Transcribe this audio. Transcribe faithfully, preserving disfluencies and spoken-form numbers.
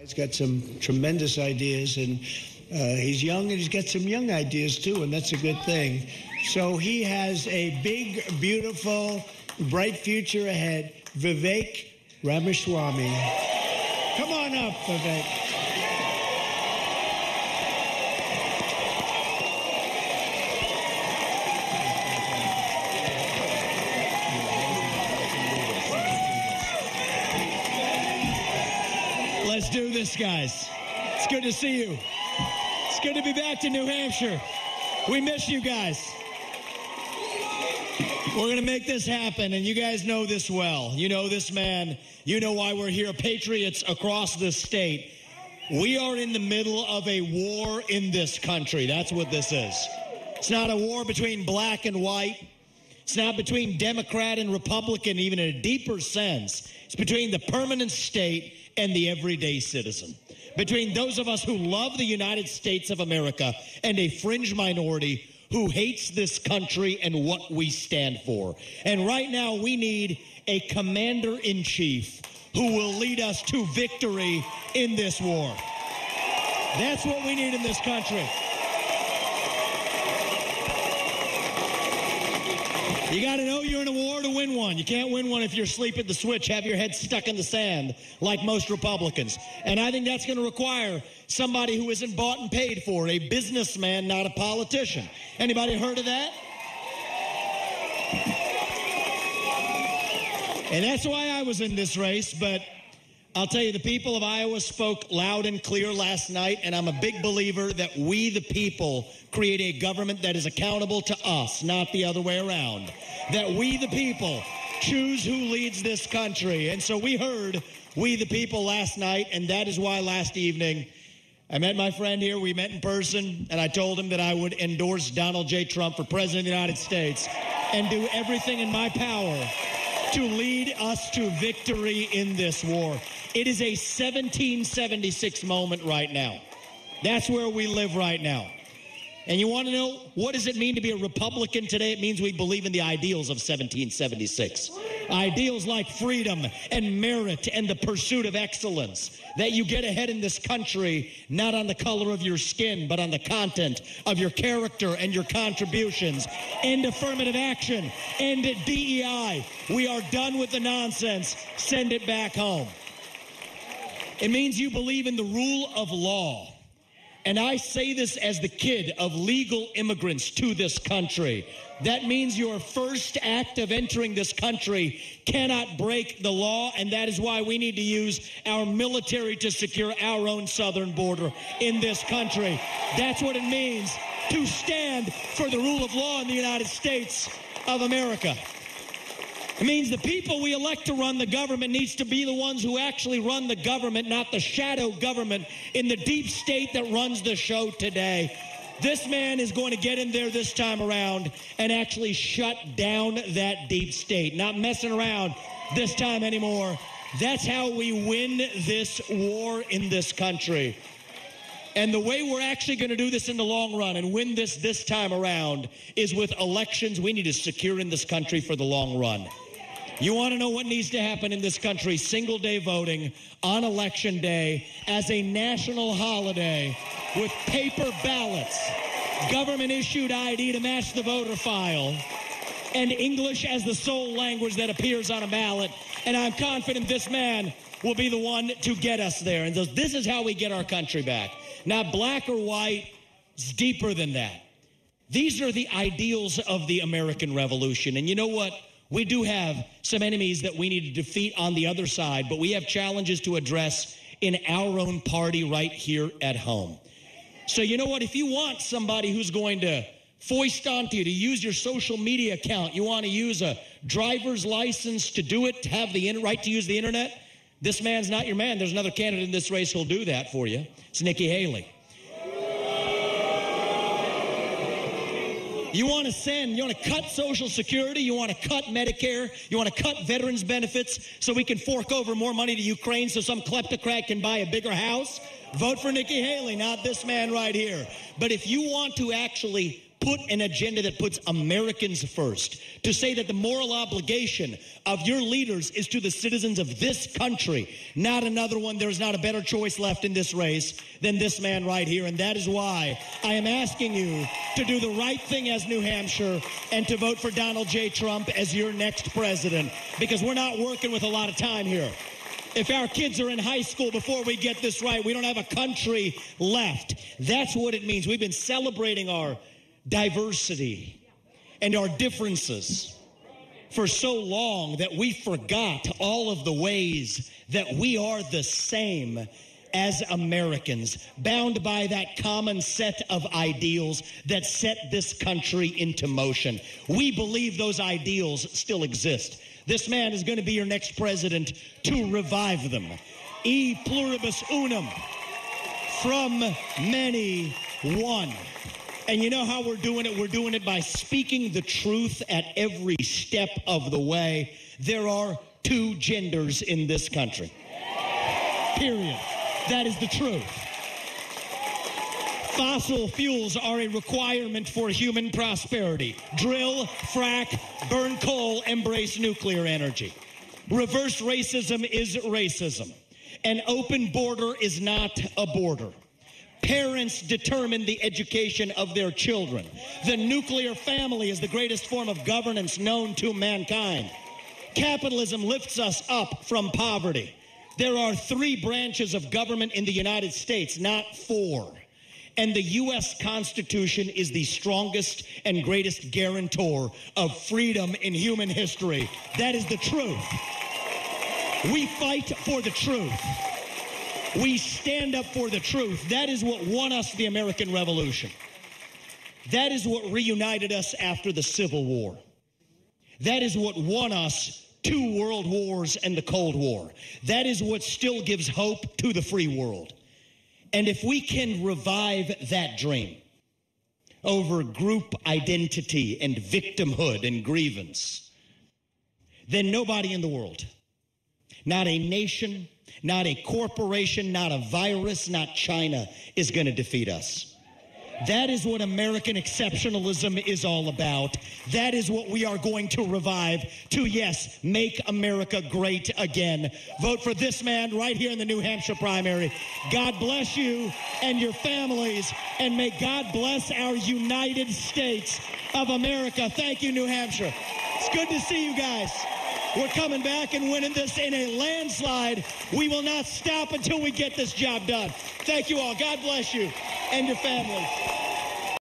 He's got some tremendous ideas, and uh, he's young, and he's got some young ideas, too, and that's a good thing. So he has a big, beautiful, bright future ahead. Vivek Ramaswamy. Come on up, Vivek. Let's do this, guys. It's good to see you. It's good to be back to New Hampshire. We miss you guys. We're going to make this happen, and you guys know this well. You know this man. You know why we're here. Patriots across the state. We are in the middle of a war in this country. That's what this is. It's not a war between black and white. It's not between Democrat and Republican, even in a deeper sense. It's between the permanent state and the everyday citizen, between those of us who love the United States of America and a fringe minority who hates this country and what we stand for. And right now we need a commander-in-chief who will lead us to victory in this war. That's what we need in this country. You got to know you're in a war to win one. You can't win one if you're asleep at the switch, have your head stuck in the sand, like most Republicans. And I think that's going to require somebody who isn't bought and paid for, a businessman, not a politician. Anybody heard of that? And that's why I was in this race, but I'll tell you, the people of Iowa spoke loud and clear last night, and I'm a big believer that we, the people, create a government that is accountable to us, not the other way around. That we, the people, choose who leads this country. And so we heard we, the people, last night, and that is why last evening I met my friend here. We met in person, and I told him that I would endorse Donald J. Trump for President of the United States and do everything in my power to lead us to victory in this war. It is a seventeen seventy-six moment right now. That's where we live right now. And you want to know, what does it mean to be a Republican today? It means we believe in the ideals of seventeen seventy-six. Ideals like freedom and merit and the pursuit of excellence. That you get ahead in this country, not on the color of your skin, but on the content of your character and your contributions. End affirmative action. End D E I. We are done with the nonsense. Send it back home. It means you believe in the rule of law. And I say this as the kid of legal immigrants to this country. That means your first act of entering this country cannot break the law, and that is why we need to use our military to secure our own southern border in this country. That's what it means to stand for the rule of law in the United States of America. It means the people we elect to run the government needs to be the ones who actually run the government, not the shadow government in the deep state that runs the show today. This man is going to get in there this time around and actually shut down that deep state. Not messing around this time anymore. That's how we win this war in this country. And the way we're actually going to do this in the long run and win this this time around is with elections we need to secure in this country for the long run. You want to know what needs to happen in this country? Single day voting on election day as a national holiday with paper ballots, government issued I D to match the voter file, and English as the sole language that appears on a ballot. And I'm confident this man will be the one to get us there. And this is how we get our country back. Not black or white, it's deeper than that. These are the ideals of the American Revolution. And you know what? We do have some enemies that we need to defeat on the other side, but we have challenges to address in our own party right here at home. So you know what? If you want somebody who's going to foist onto you to use your social media account, you want to use a driver's license to do it, to have the right to use the internet, this man's not your man. There's another candidate in this race who'll do that for you. It's Nikki Haley. You want to send, you want to cut Social Security, you want to cut Medicare, you want to cut veterans' benefits so we can fork over more money to Ukraine so some kleptocrat can buy a bigger house? Vote for Nikki Haley, not this man right here. But if you want to actually put an agenda that puts Americans first, to say that the moral obligation of your leaders is to the citizens of this country, not another one. There is not a better choice left in this race than this man right here, and that is why I am asking you to do the right thing as New Hampshire and to vote for Donald J. Trump as your next president, because we're not working with a lot of time here. If our kids are in high school before we get this right, we don't have a country left. That's what it means. We've been celebrating our diversity and our differences for so long that we forgot all of the ways that we are the same as Americans, bound by that common set of ideals that set this country into motion. We believe those ideals still exist. This man is going to be your next president to revive them. E pluribus unum. From many, one. And you know how we're doing it? We're doing it by speaking the truth at every step of the way. There are two genders in this country. Period. That is the truth. Fossil fuels are a requirement for human prosperity. Drill, frack, burn coal, embrace nuclear energy. Reverse racism is racism. An open border is not a border. Parents determine the education of their children. The nuclear family is the greatest form of governance known to mankind. Capitalism lifts us up from poverty. There are three branches of government in the United States, not four. And the U S Constitution is the strongest and greatest guarantor of freedom in human history. That is the truth. We fight for the truth. We stand up for the truth. That is what won us the American Revolution. That is what reunited us after the Civil War. That is what won us two world wars and the Cold War. That is what still gives hope to the free world. And if we can revive that dream over group identity and victimhood and grievance, then nobody in the world, not a nation, not a corporation, not a virus, not China, is going to defeat us. That is what American exceptionalism is all about. That is what we are going to revive to, yes, make America great again. Vote for this man right here in the New Hampshire primary. God bless you and your families, and may God bless our United States of America. Thank you, New Hampshire. It's good to see you guys. We're coming back and winning this in a landslide. We will not stop until we get this job done. Thank you all. God bless you and your families.